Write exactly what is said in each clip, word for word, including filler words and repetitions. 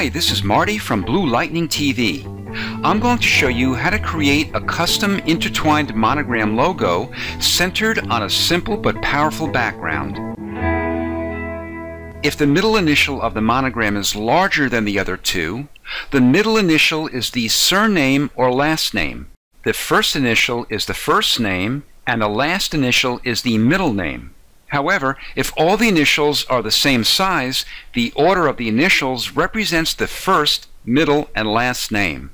Hi, this is Marty from Blue Lightning T V. I'm going to show you how to create a custom intertwined monogram logo centered on a simple but powerful background. If the middle initial of the monogram is larger than the other two, the middle initial is the surname or last name. The first initial is the first name, and the last initial is the middle name. However, if all the initials are the same size, the order of the initials represents the first, middle, and last name.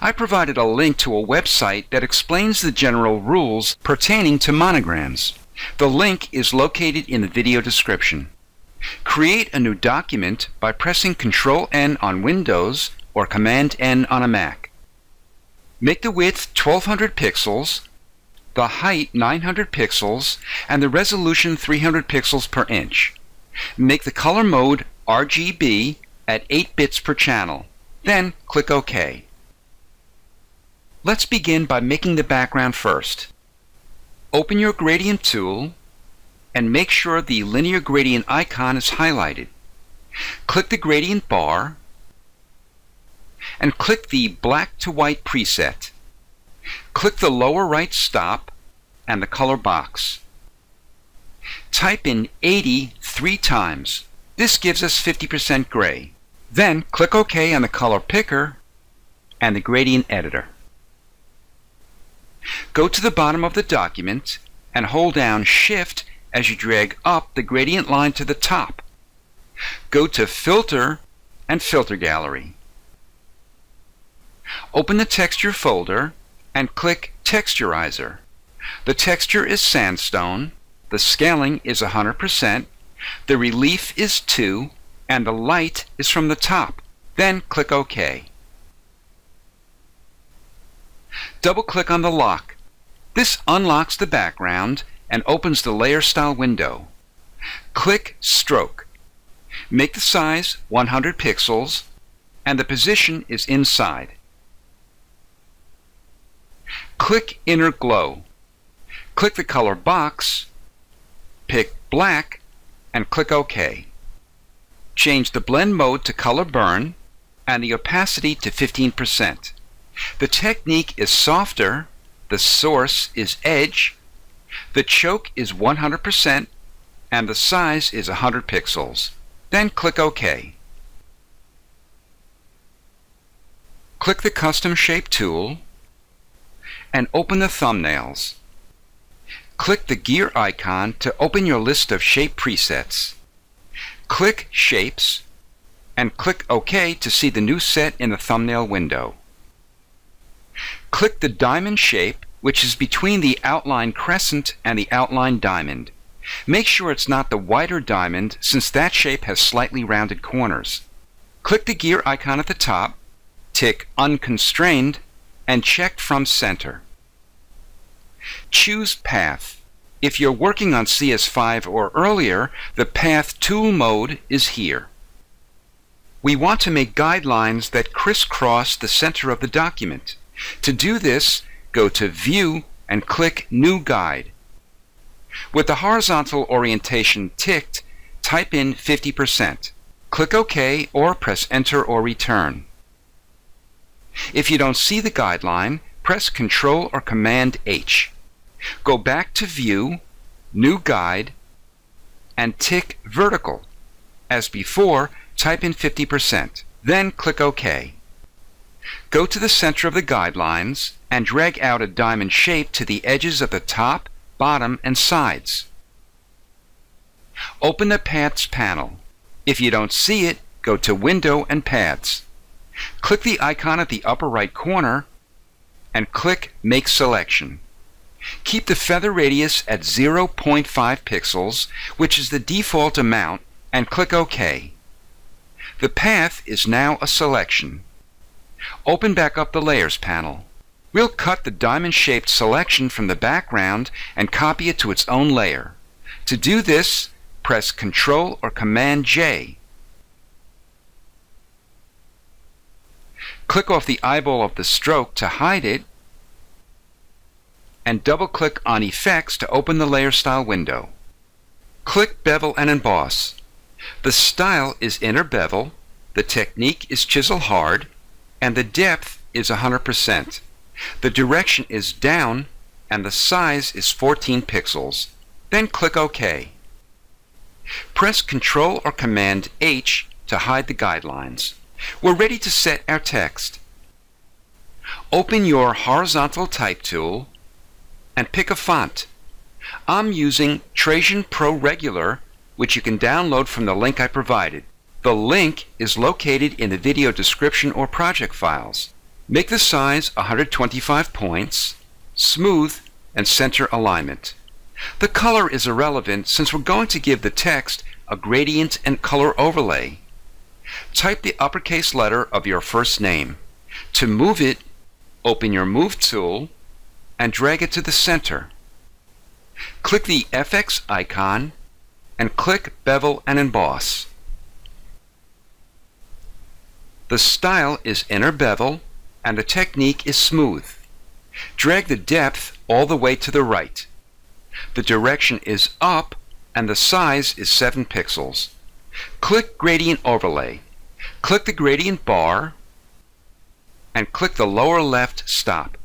I provided a link to a website that explains the general rules pertaining to monograms. The link is located in the video description. Create a new document by pressing control N on Windows or command N on a Mac. Make the width twelve hundred pixels, the height nine hundred pixels, and the resolution three hundred pixels per inch. Make the color mode R G B at eight bits per channel. Then click OK. Let's begin by making the background first. Open your gradient tool and make sure the linear gradient icon is highlighted. Click the gradient bar and click the black to white preset. Click the lower right stop and the color box. Type in eighty three times. This gives us fifty percent gray. Then click OK on the color picker and the gradient editor. Go to the bottom of the document and hold down Shift as you drag up the gradient line to the top. Go to Filter and Filter Gallery. Open the texture folder and click Texturizer. The texture is sandstone, the scaling is one hundred percent, the relief is two, and the light is from the top. Then click OK. Double-click on the lock. This unlocks the background and opens the layer style window. Click Stroke. Make the size one hundred pixels, and the position is inside. Click Inner Glow. Click the color box, pick black, and click OK. Change the blend mode to color burn and the opacity to fifteen percent. The technique is softer, the source is edge, the choke is one hundred percent, and the size is one hundred pixels. Then click OK. Click the Custom Shape tool and open the thumbnails. Click the gear icon to open your list of shape presets. Click Shapes and click OK to see the new set in the thumbnail window. Click the diamond shape, which is between the outline crescent and the outline diamond. Make sure it's not the wider diamond, since that shape has slightly rounded corners. Click the gear icon at the top, tick Unconstrained, and check From Center. Choose Path. If you're working on C S five or earlier, the Path Tool mode is here. We want to make guidelines that crisscross the center of the document. To do this, go to View and click New Guide. With the horizontal orientation ticked, type in fifty percent. Click OK or press Enter or Return. If you don't see the guideline, press Control or command H. Go back to View, New Guide, and tick Vertical. As before, type in fifty percent. Then click OK. Go to the center of the guidelines and drag out a diamond shape to the edges of the top, bottom, and sides. Open the Paths panel. If you don't see it, go to Window and Paths. Click the icon at the upper right corner and click Make Selection. Keep the feather radius at zero point five pixels, which is the default amount, and click OK. The path is now a selection. Open back up the Layers panel. We'll cut the diamond-shaped selection from the background and copy it to its own layer. To do this, press Control or command J. Click off the eyeball of the stroke to hide it, and double-click on Effects to open the Layer Style window. Click Bevel and Emboss. The style is Inner Bevel, The technique is chisel hard and the depth is one hundred percent. The direction is down and the size is fourteen pixels. Then click OK. Press Ctrl or Command H to hide the guidelines. We're ready to set our text. Open your horizontal type tool and pick a font. I'm using Trajan Pro Regular, which you can download from the link I provided. The link is located in the video description or project files. Make the size one hundred twenty-five points, smooth, and center alignment. The color is irrelevant since we're going to give the text a gradient and color overlay. Type the uppercase letter of your first name. To move it, open your Move tool and drag it to the center. Click the F X icon and click Bevel and Emboss. The style is inner bevel and the technique is smooth. Drag the depth all the way to the right. The direction is up and the size is seven pixels. Click Gradient Overlay. Click the gradient bar and click the lower left stop.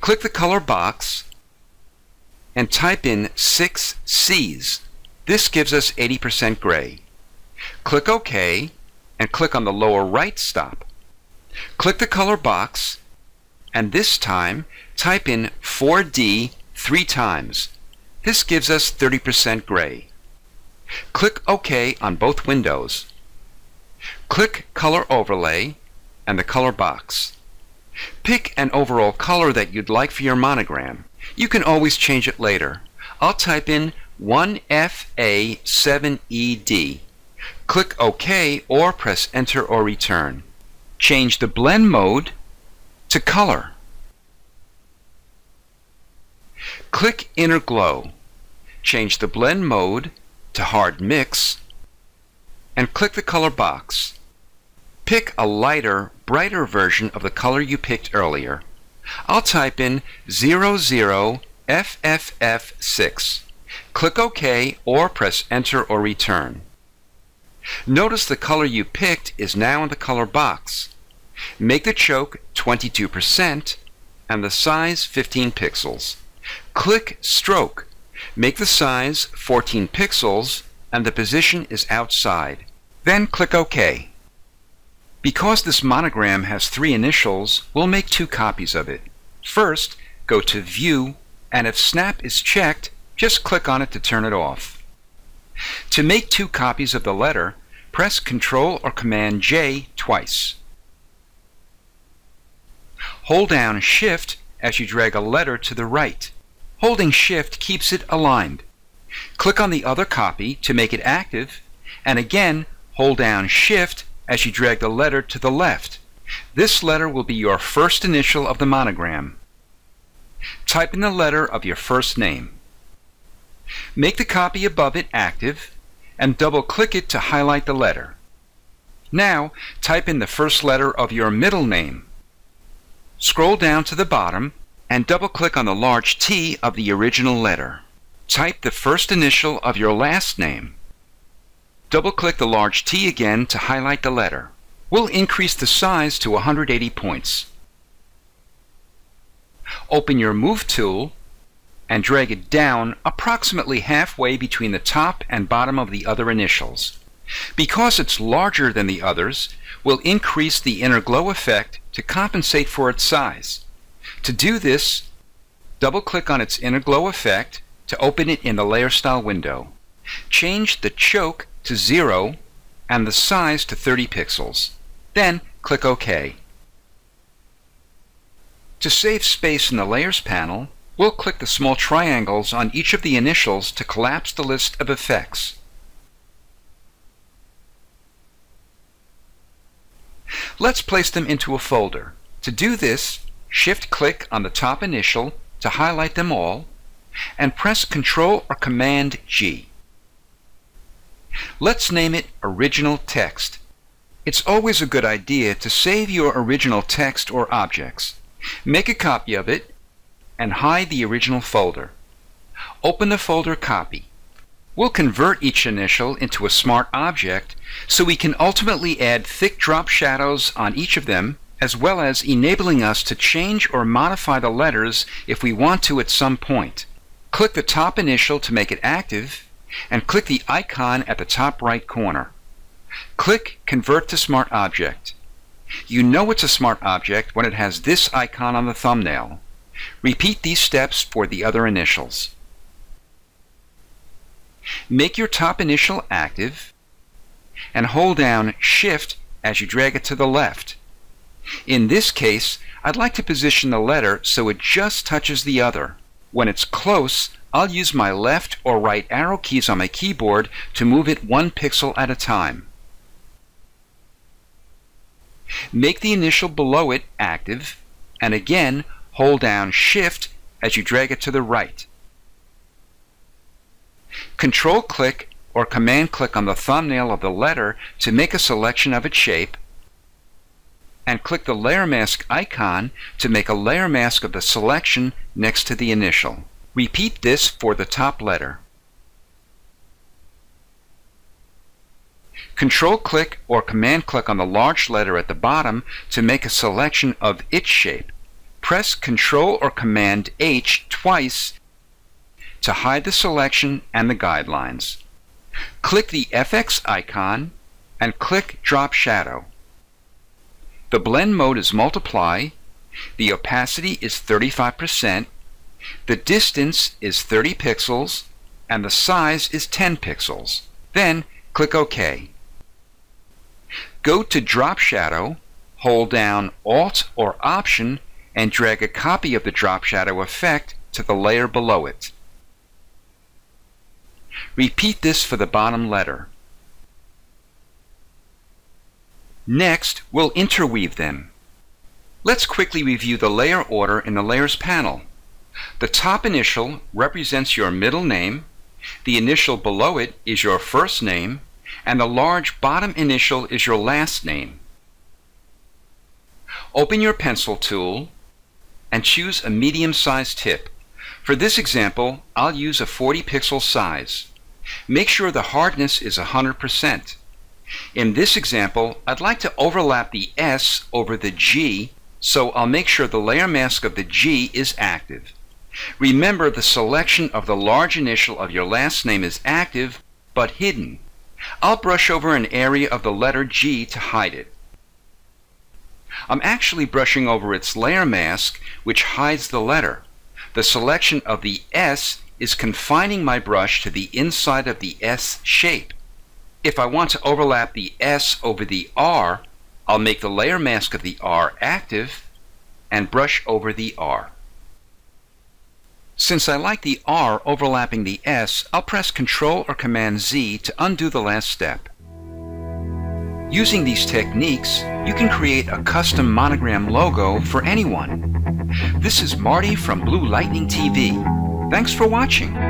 Click the color box and type in six C's. This gives us eighty percent gray. Click OK and click on the lower right stop. Click the color box and this time type in four D three times. This gives us thirty percent gray. Click OK on both windows. Click Color Overlay and the color box. Pick an overall color that you'd like for your monogram. You can always change it later. I'll type in one F A seven E D. Click OK or press Enter or Return. Change the blend mode to color. Click Inner Glow. Change the blend mode to hard mix and click the color box. Pick a lighter, brighter version of the color you picked earlier. I'll type in zero zero F F F six. Click OK or press Enter or Return. Notice the color you picked is now in the color box. Make the choke twenty-two percent and the size fifteen pixels. Click Stroke. Make the size fourteen pixels and the position is outside. Then click OK. Because this monogram has three initials, we'll make two copies of it. First, go to View, and if Snap is checked, just click on it to turn it off. To make two copies of the letter, press Ctrl or Command J twice. Hold down Shift as you drag a letter to the right. Holding Shift keeps it aligned. Click on the other copy to make it active, and again hold down Shift as you drag the letter to the left. This letter will be your first initial of the monogram. Type in the letter of your first name. Make the copy above it active and double-click it to highlight the letter. Now type in the first letter of your middle name. Scroll down to the bottom and double-click on the large T of the original letter. Type the first initial of your last name. Double-click the large T again to highlight the letter. We'll increase the size to one hundred eighty points. Open your Move tool and drag it down approximately halfway between the top and bottom of the other initials. Because it's larger than the others, we'll increase the inner glow effect to compensate for its size. To do this, double-click on its inner glow effect to open it in the Layer Style window. Change the choke to zero and the size to thirty pixels. Then click OK. To save space in the Layers panel, we'll click the small triangles on each of the initials to collapse the list of effects. Let's place them into a folder. To do this, Shift-click on the top initial to highlight them all and press Ctrl or Command G. Let's name it Original Text. It's always a good idea to save your original text or objects. Make a copy of it and hide the original folder. Open the folder Copy. We'll convert each initial into a smart object so we can ultimately add thick drop shadows on each of them, as well as enabling us to change or modify the letters if we want to at some point. Click the top initial to make it active, and click the icon at the top right corner. Click Convert to Smart Object. You know it's a smart object when it has this icon on the thumbnail. Repeat these steps for the other initials. Make your top initial active and hold down Shift as you drag it to the left. In this case, I'd like to position the letter so it just touches the other. When it's close, I'll use my left or right arrow keys on my keyboard to move it one pixel at a time. Make the initial below it active, and again, hold down Shift as you drag it to the right. Control-click or Command-click on the thumbnail of the letter to make a selection of its shape, and click the Layer Mask icon to make a layer mask of the selection next to the initial. Repeat this for the top letter. Control-click or Command-click on the large letter at the bottom to make a selection of its shape. Press Control or Command H twice to hide the selection and the guidelines. Click the F X icon and click Drop Shadow. The blend mode is Multiply, the opacity is thirty-five percent, the distance is thirty pixels, and the size is ten pixels. Then click OK. Go to Drop Shadow, hold down Alt or Option, and drag a copy of the drop shadow effect to the layer below it. Repeat this for the bottom letter. Next, we'll interweave them. Let's quickly review the layer order in the Layers panel. The top initial represents your middle name, the initial below it is your first name, and the large bottom initial is your last name. Open your pencil tool and choose a medium-sized tip. For this example, I'll use a forty pixel size. Make sure the hardness is one hundred percent. In this example, I'd like to overlap the S over the G, so I'll make sure the layer mask of the G is active. Remember, the selection of the large initial of your last name is active, but hidden. I'll brush over an area of the letter G to hide it. I'm actually brushing over its layer mask, which hides the letter. The selection of the S is confining my brush to the inside of the S shape. If I want to overlap the S over the R, I'll make the layer mask of the R active and brush over the R. Since I like the R overlapping the S, I'll press Control or Command Z to undo the last step. Using these techniques, you can create a custom monogram logo for anyone. This is Marty from Blue Lightning T V. Thanks for watching.